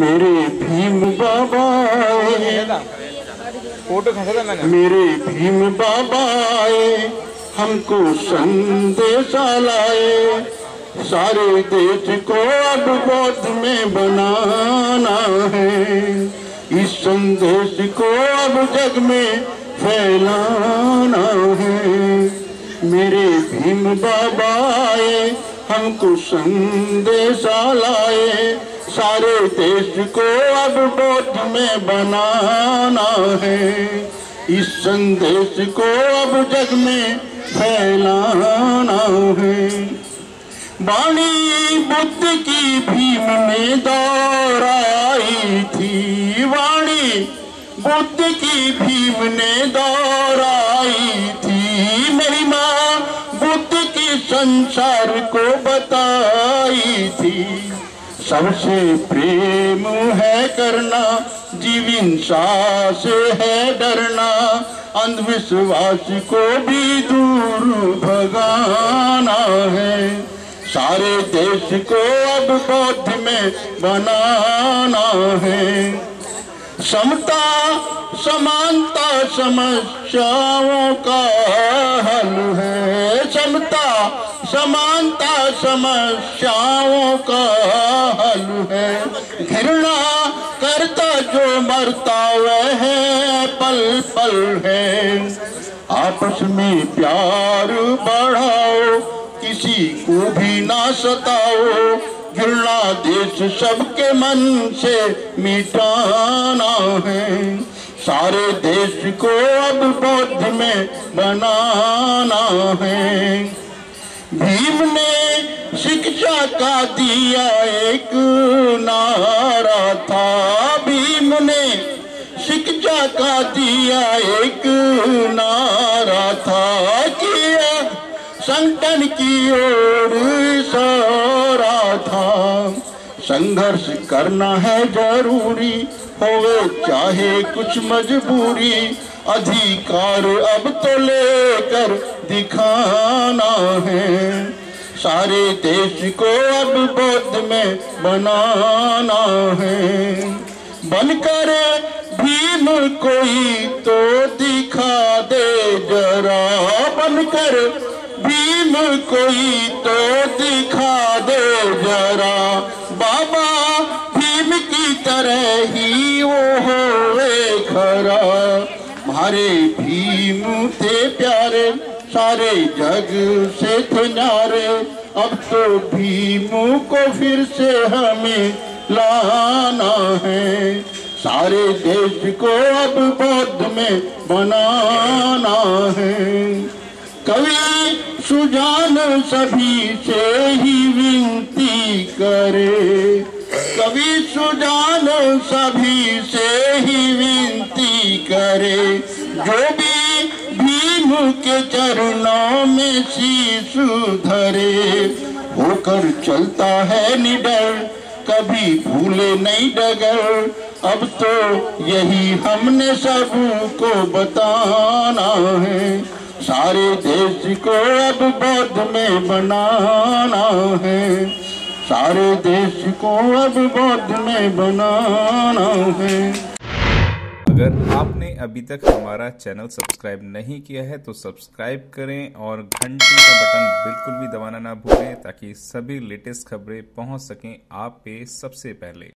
मेरे भीम बाबा, मेरे भीम बाबा आए, हमको संदेशा लाए, सारे देश को अब बौद्ध में बनाना है, इस संदेश को अब जग में फैलाना है। मेरे भीम बाबा आए, हमको संदेशा लाए, सारे देश को अब बौद्ध में बनाना है, इस संदेश को अब जग में फैलाना है। वाणी बुद्ध की भीम में दोहराई थी, वाणी बुद्ध की भीम ने दोहराई थी, मेरी माँ बुद्ध की संसार को बताई थी। सबसे प्रेम है करना, जीव हिंसा से है डरना, अंधविश्वास को भी दूर भगाना है, सारे देश को अब बौद्ध में बनाना है। समता समानता समस्याओं का हल है, समता समानता समस्याओं का हल है, घृणा करता जो मरता वह पल पल है। आपस में प्यार बढ़ाओ, किसी को भी ना सताओ, घृणा देश सबके मन से मिटाना है, सारे देश को अब बौद्ध में बनाना है। भीम ने शिक्षा का दिया एक नारा था, भीम ने शिक्षा का दिया एक नारा था, किया संगठन की ओर इशारा था। संघर्ष करना है जरूरी, होवे चाहे कुछ मजबूरी, अधिकार अब तो लेकर दिखाना है, सारे देश को अब बौद्ध में बनाना है। बनकर भीम कोई तो दिखा दे जरा, बनकर भीम कोई तो दिखा दे जरा, बाबा भीम की तरह ही वो होवे खरा। हमारे भीम थे प्यारे, सारे जग से थे न्यारे, अब तो भीम को फिर से हमें लाना है, सारे देश को अब बौद्ध में बनाना है। कवि सुजान सभी से ही विनती करे, कवि सुजान सभी से ही विनती करे, जो भी भीम के चरणों में शीश धरे, होकर चलता है निडर, कभी भूले नहीं डगर, अब तो यही हमने सबको बताना है, सारे देश को अब बौद्ध में बनाना है, सारे देश को अब बौद्ध में बनाना है। अगर आपने अभी तक हमारा चैनल सब्सक्राइब नहीं किया है तो सब्सक्राइब करें और घंटी का बटन बिल्कुल भी दबाना ना भूलें, ताकि सभी लेटेस्ट खबरें पहुंच सकें आप पे सबसे पहले।